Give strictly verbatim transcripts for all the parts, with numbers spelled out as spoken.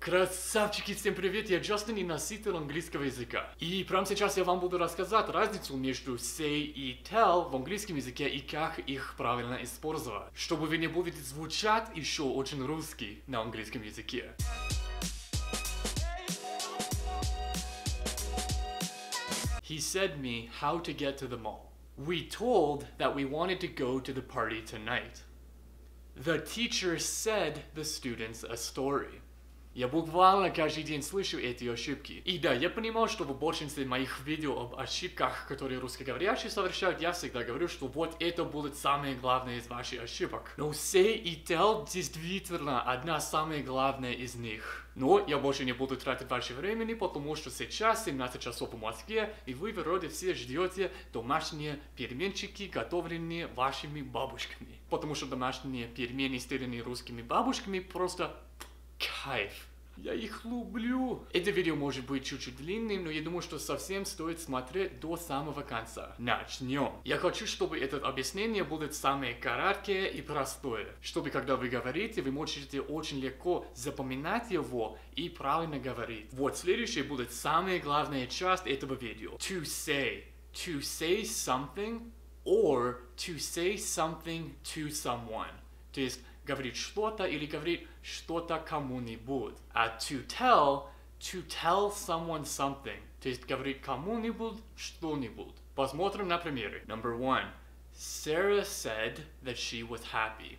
Красавчики, всем привет, я Джастин и носитель английского языка. И прямо сейчас я вам буду рассказать разницу между say и tell в английском языке и как их правильно использовать, чтобы вы не будете звучать еще очень русский на английском языке. He said me how to get to the mall. We told that we wanted to go to the party tonight. The teacher said the students a story. Я буквально каждый день слышу эти ошибки. И да, я понимаю, что в большинстве моих видео об ошибках, которые русскоговорящие совершают, я всегда говорю, что вот это будут самые главные из ваших ошибок. Но say и tell действительно одна самая главная из них. Но я больше не буду тратить ваше времени, потому что сейчас семнадцать часов по Москве, и вы вроде все ждете домашние пельменчики, готовленные вашими бабушками. Потому что домашние пельмени, сделанные русскими бабушками, просто... кайф. Я их люблю. Это видео может быть чуть-чуть длинным, но я думаю, что совсем стоит смотреть до самого конца. Начнем. Я хочу, чтобы это объяснение было самое короткое и простое, чтобы когда вы говорите, вы можете очень легко запоминать его и правильно говорить. Вот следующее будет самая главная часть этого видео. To say. To say something or to say something to someone. То есть говорить что-то или говорить что-то кому-нибудь. А to tell, to tell someone something. То есть говорить кому-нибудь что-нибудь. Посмотрим на примеры. Number one. Sarah said that she was happy.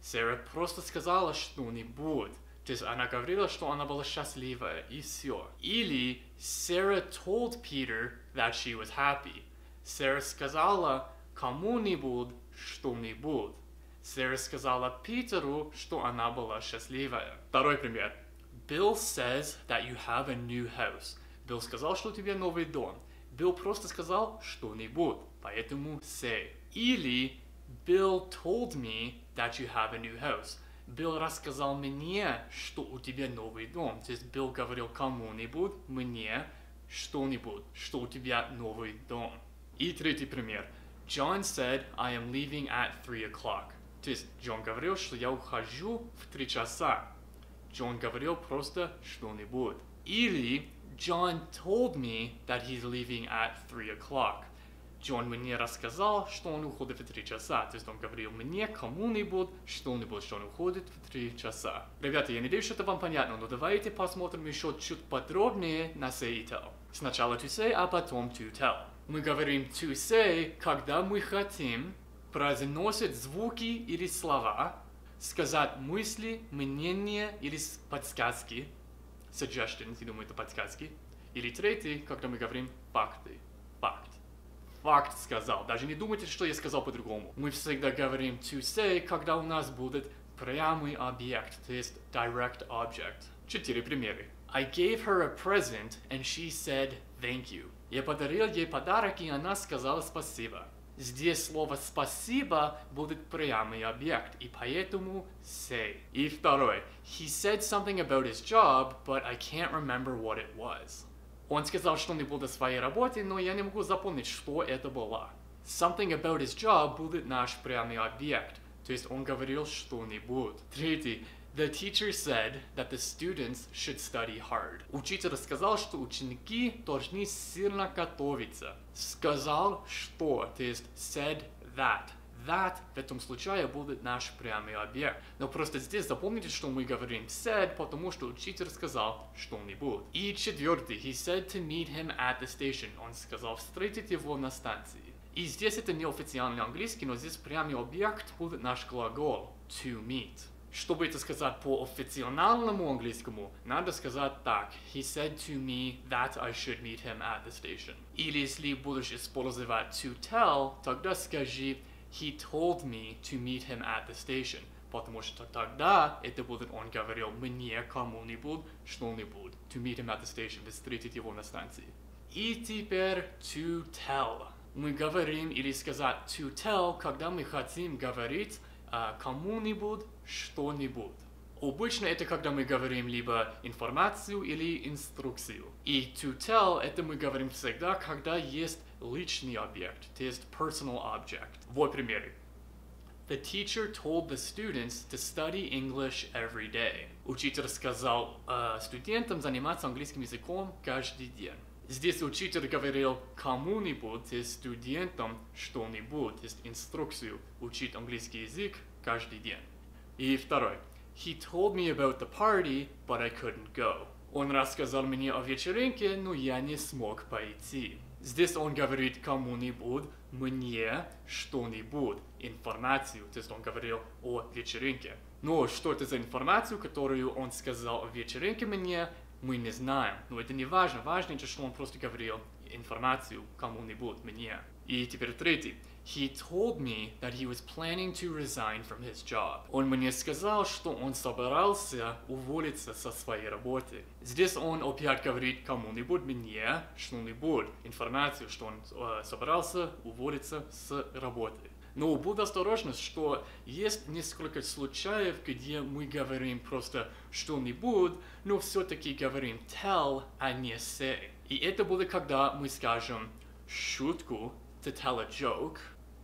Sarah просто сказала что-нибудь. То есть она говорила, что она была счастливая, и все. Или Sarah told Peter that she was happy. Sarah сказала кому-нибудь что-нибудь. Сара сказала Питеру, что она была счастливая. Второй пример. Bill says that you have a new house. Билл сказал, что у тебя новый дом. Билл просто сказал что-нибудь, поэтому say. Или Bill told me that you have a new house. Билл рассказал мне, что у тебя новый дом. То есть Билл говорил кому-нибудь, мне, что-нибудь, что у тебя новый дом. И третий пример. John said I am leaving at three o'clock. То есть Джон говорил, что я ухожу в три часа. Джон говорил просто что-нибудь. Или John told me that he's leaving at three o'clock. Джон мне рассказал, что он уходит в три часа. То есть он говорил мне, кому-нибудь, что-нибудь, что он уходит в три часа. Ребята, я надеюсь, что это вам понятно, но давайте посмотрим еще чуть подробнее на say и tell. Сначала to say, а потом to tell. Мы говорим to say, когда мы хотим произносит звуки или слова, сказать мысли, мнения или подсказки, suggestions, я думаю, это подсказки. Или третий, когда мы говорим факты, факт. Факт сказал, даже не думайте, что я сказал по-другому. Мы всегда говорим to say, когда у нас будет прямой объект, то есть direct object. Четыре примеры. I gave her a present and she said thank you. Я подарил ей подарок и она сказала спасибо. Здесь слово «спасибо» будет прямый объект, и поэтому say. И второй. He said something about his job, but I can't remember what it was. Он сказал что-нибудь о своей работе, но я не могу запомнить, что это было. Something about his job будет наш прямый объект, то есть он говорил что-нибудь. Третий. The teacher said that the students should study hard. Учитель сказал, что ученики должны сильно готовиться. Сказал что, то есть said that. That в этом случае будет наш прямой объект. Но просто здесь запомните, что мы говорим said, потому что учитель сказал что-нибудь. И четвертый. He said to meet him at the station. Он сказал встретить его на станции. И здесь это не официальный английский, но здесь прямой объект будет наш глагол to meet. Чтобы это сказать по официальному английскому, надо сказать так. He said to me that I should meet him at the station. Или если будешь использовать to tell, тогда скажи he told me to meet him at the station. Потому что тогда это будет он говорил мне кому-нибудь что-нибудь. To meet him at the station. Встретить его на станции. И теперь to tell. Мы говорим или сказать to tell, когда мы хотим говорить Uh, кому-нибудь, что-нибудь. Обычно это когда мы говорим либо информацию или инструкцию. И to tell это мы говорим всегда, когда есть личный объект, то есть personal object. Вот примеры. The teacher told the students to study English every day. Учитель сказал э, студентам заниматься английским языком каждый день. Здесь учитель говорил кому-нибудь из студентам что-нибудь, есть инструкцию учить английский язык каждый день. И второй. He told me about the party, but I couldn't go. Он рассказал мне о вечеринке, но я не смог пойти. Здесь он говорит кому-нибудь, мне, что-нибудь, информацию. То есть он говорил о вечеринке. Но что это за информацию, которую он сказал о вечеринке мне, мы не знаем. Но это не важно. Важно, что он просто говорил информацию кому-нибудь, мне. И теперь третий. He told me that he was planning to resign from his job. Он мне сказал, что он собирался уволиться со своей работы. Здесь он опять говорит кому-нибудь, мне, что-нибудь, информацию, что он э, собирался уволиться с работы. Но будь осторожен, что есть несколько случаев, где мы говорим просто что-нибудь, но все-таки говорим tell, а не say. И это будет, когда мы скажем шутку, to tell a joke,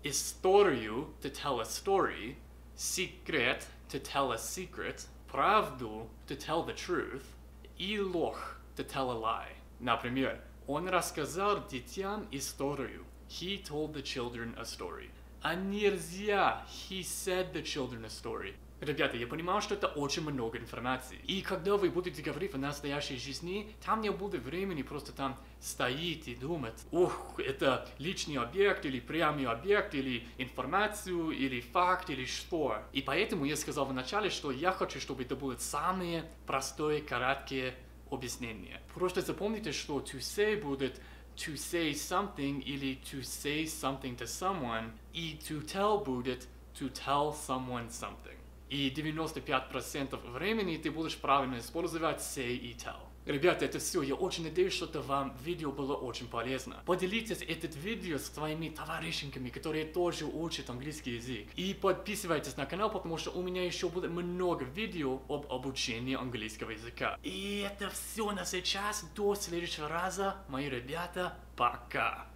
историю, to tell a story, секрет, to tell a secret, правду, to tell the truth, и ложь, to tell a lie. Например, он рассказал детям историю. He told the children a story. А нельзя, he said the children a story. Ребята, я понимаю, что это очень много информации. И когда вы будете говорить о настоящей жизни, там не будет времени просто там стоять и думать. Ух, это личный объект, или прямой объект, или информацию, или факт, или что. И поэтому я сказал вначале, что я хочу, чтобы это было самое простое, короткое объяснение. Просто запомните, что to say будет to say something, или to say something to someone, и to tell будет to tell someone something. И девяносто пять процентов времени ты будешь правильно использовать say и tell. Ребята, это все. Я очень надеюсь, что вам видео было очень полезно. Поделитесь этим видео с твоими товарищами, которые тоже учат английский язык. И подписывайтесь на канал, потому что у меня еще будет много видео об обучении английского языка. И это все на сейчас. До следующего раза, мои ребята. Пока!